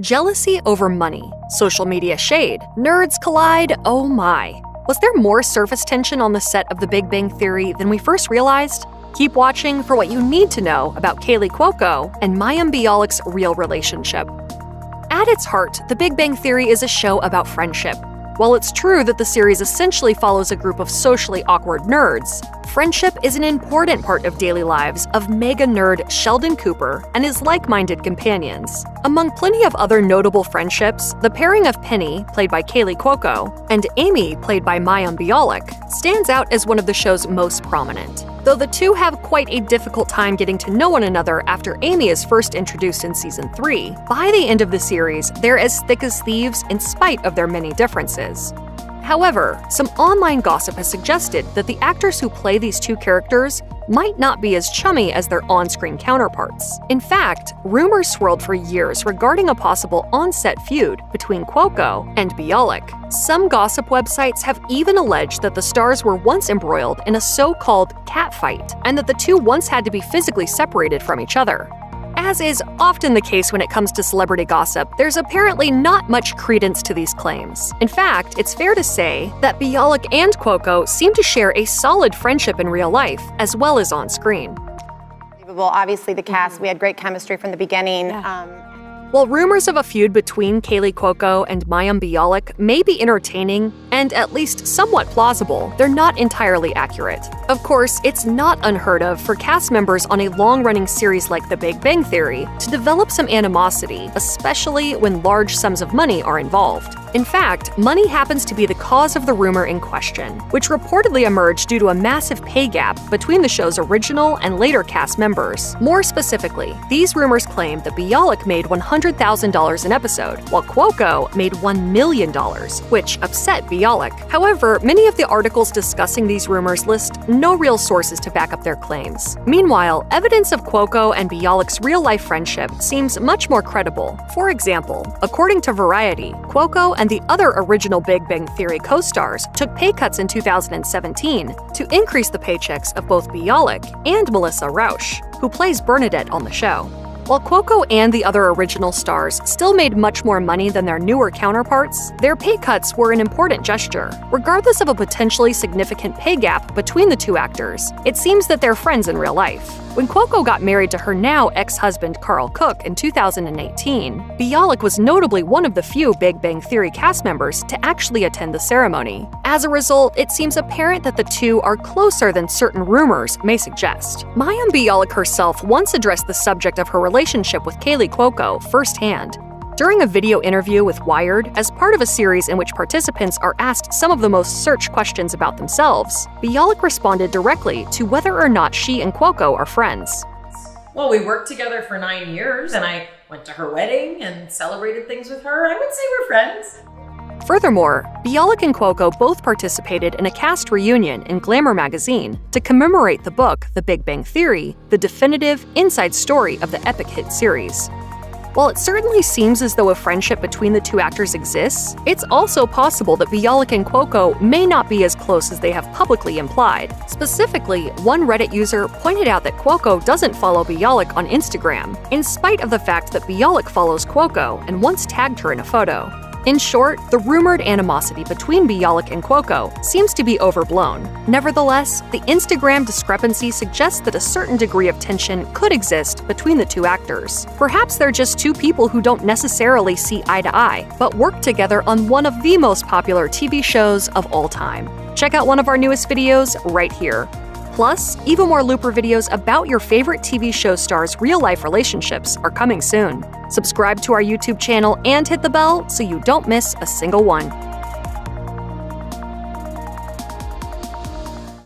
Jealousy over money, social media shade, nerds collide, oh my. Was there more surface tension on the set of The Big Bang Theory than we first realized? Keep watching for what you need to know about Kaley Cuoco and Mayim Bialik's real relationship. At its heart, The Big Bang Theory is a show about friendship. While it's true that the series essentially follows a group of socially awkward nerds, friendship is an important part of daily lives of mega-nerd Sheldon Cooper and his like-minded companions. Among plenty of other notable friendships, the pairing of Penny, played by Kaley Cuoco, and Amy, played by Mayim Bialik, stands out as one of the show's most prominent. Though the two have quite a difficult time getting to know one another after Amy is first introduced in Season 3, by the end of the series, they're as thick as thieves in spite of their many differences. However, some online gossip has suggested that the actors who play these two characters might not be as chummy as their on-screen counterparts. In fact, rumors swirled for years regarding a possible on-set feud between Cuoco and Bialik. Some gossip websites have even alleged that the stars were once embroiled in a so-called catfight, and that the two once had to be physically separated from each other. As is often the case when it comes to celebrity gossip, there's apparently not much credence to these claims. In fact, it's fair to say that Bialik and Cuoco seem to share a solid friendship in real life, as well as on screen. Obviously, the cast, we had great chemistry from the beginning. Yeah. While rumors of a feud between Kaley Cuoco and Mayim Bialik may be entertaining and at least somewhat plausible, they're not entirely accurate. Of course, it's not unheard of for cast members on a long-running series like The Big Bang Theory to develop some animosity, especially when large sums of money are involved. In fact, money happens to be the cause of the rumor in question, which reportedly emerged due to a massive pay gap between the show's original and later cast members. More specifically, these rumors claim that Bialik made $100,000 an episode, while Cuoco made $1 million, which upset Bialik. However, many of the articles discussing these rumors list no real sources to back up their claims. Meanwhile, evidence of Cuoco and Bialik's real-life friendship seems much more credible. For example, according to Variety, Cuoco and the other original Big Bang Theory co-stars took pay cuts in 2017 to increase the paychecks of both Bialik and Melissa Rauch, who plays Bernadette on the show. While Cuoco and the other original stars still made much more money than their newer counterparts, their pay cuts were an important gesture. Regardless of a potentially significant pay gap between the two actors, it seems that they're friends in real life. When Cuoco got married to her now ex-husband Carl Cook in 2018, Bialik was notably one of the few Big Bang Theory cast members to actually attend the ceremony. As a result, it seems apparent that the two are closer than certain rumors may suggest. Mayim Bialik herself once addressed the subject of her relationship with Kaley Cuoco firsthand. During a video interview with Wired, as part of a series in which participants are asked some of the most searched questions about themselves, Bialik responded directly to whether or not she and Cuoco are friends. Well, we worked together for 9 years, and I went to her wedding and celebrated things with her. I would say we're friends. Furthermore, Bialik and Cuoco both participated in a cast reunion in Glamour magazine to commemorate the book, The Big Bang Theory, the definitive inside story of the epic hit series. While it certainly seems as though a friendship between the two actors exists, it's also possible that Bialik and Cuoco may not be as close as they have publicly implied. Specifically, one Reddit user pointed out that Cuoco doesn't follow Bialik on Instagram, in spite of the fact that Bialik follows Cuoco and once tagged her in a photo. In short, the rumored animosity between Bialik and Cuoco seems to be overblown. Nevertheless, the Instagram discrepancy suggests that a certain degree of tension could exist between the two actors. Perhaps they're just two people who don't necessarily see eye to eye, but work together on one of the most popular TV shows of all time. Check out one of our newest videos right here. Plus, even more Looper videos about your favorite TV show stars' real-life relationships are coming soon. Subscribe to our YouTube channel and hit the bell so you don't miss a single one.